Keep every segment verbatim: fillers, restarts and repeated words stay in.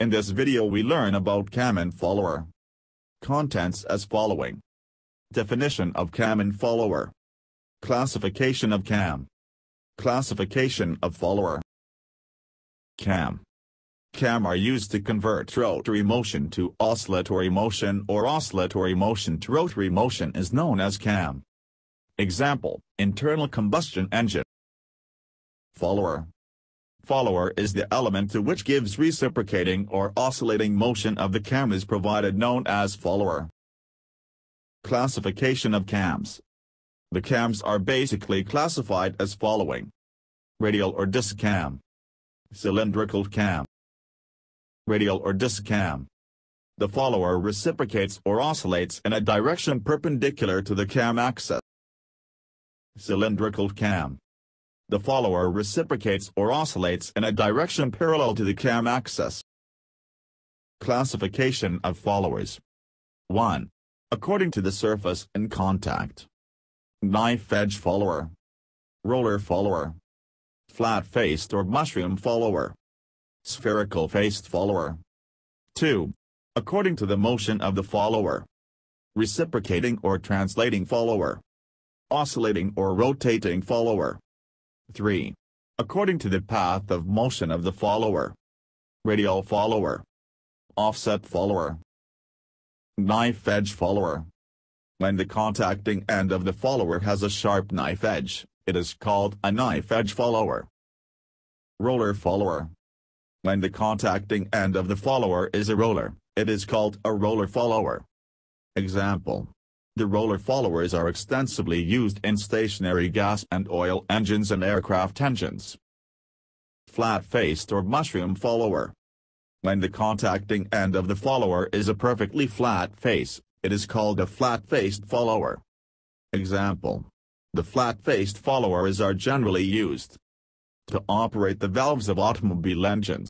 In this video we learn about Common Follower. Contents as following. Definition of Common Follower. Classification of C A M. Classification of Follower. C A M. C A M are used to convert rotary motion to oscillatory motion, or oscillatory motion to rotary motion is known as C A M. Example, internal combustion engine. Follower. Follower is the element to which gives reciprocating or oscillating motion of the C A M is provided, known as follower. Classification of C A Ms. The C A Ms are basically classified as following. Radial or disc C A M. Cylindrical C A M. Radial or disc C A M. The follower reciprocates or oscillates in a direction perpendicular to the C A M axis. Cylindrical C A M. The follower reciprocates or oscillates in a direction parallel to the C A M axis. Classification of followers. one. According to the surface in contact. Knife edge follower. Roller follower. Flat-faced or mushroom follower. Spherical-faced follower. two. According to the motion of the follower. Reciprocating or translating follower. Oscillating or rotating follower. three. According to the path of motion of the follower. Radial follower. Offset follower. Knife edge follower. When the contacting end of the follower has a sharp knife edge, it is called a knife edge follower. Roller follower. When the contacting end of the follower is a roller, it is called a roller follower. Example. The roller followers are extensively used in stationary gas and oil engines and aircraft engines. Flat-faced or mushroom follower. When the contacting end of the follower is a perfectly flat face, it is called a flat-faced follower. Example. The flat-faced followers are generally used to operate the valves of automobile engines.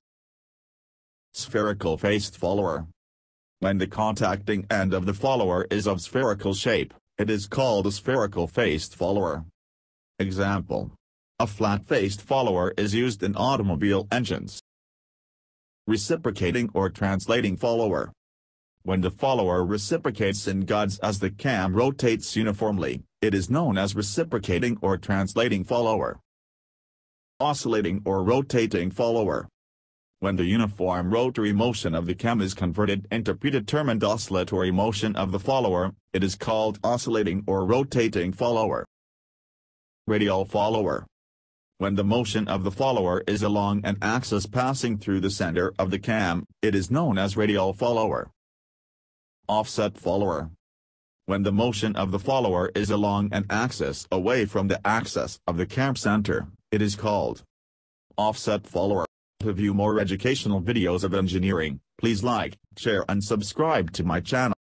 Spherical-faced follower. When the contacting end of the follower is of spherical shape, it is called a spherical-faced follower. Example. A flat-faced follower is used in automobile engines. Reciprocating or translating follower. When the follower reciprocates in guides as the C A M rotates uniformly, it is known as reciprocating or translating follower. Oscillating or rotating follower. When the uniform rotary motion of the C A M is converted into predetermined oscillatory motion of the follower, it is called oscillating or rotating follower. Radial follower. When the motion of the follower is along an axis passing through the center of the C A M, it is known as radial follower. Offset follower. When the motion of the follower is along an axis away from the axis of the C A M center, it is called offset follower. To view more educational videos of engineering, please like, share and subscribe to my channel.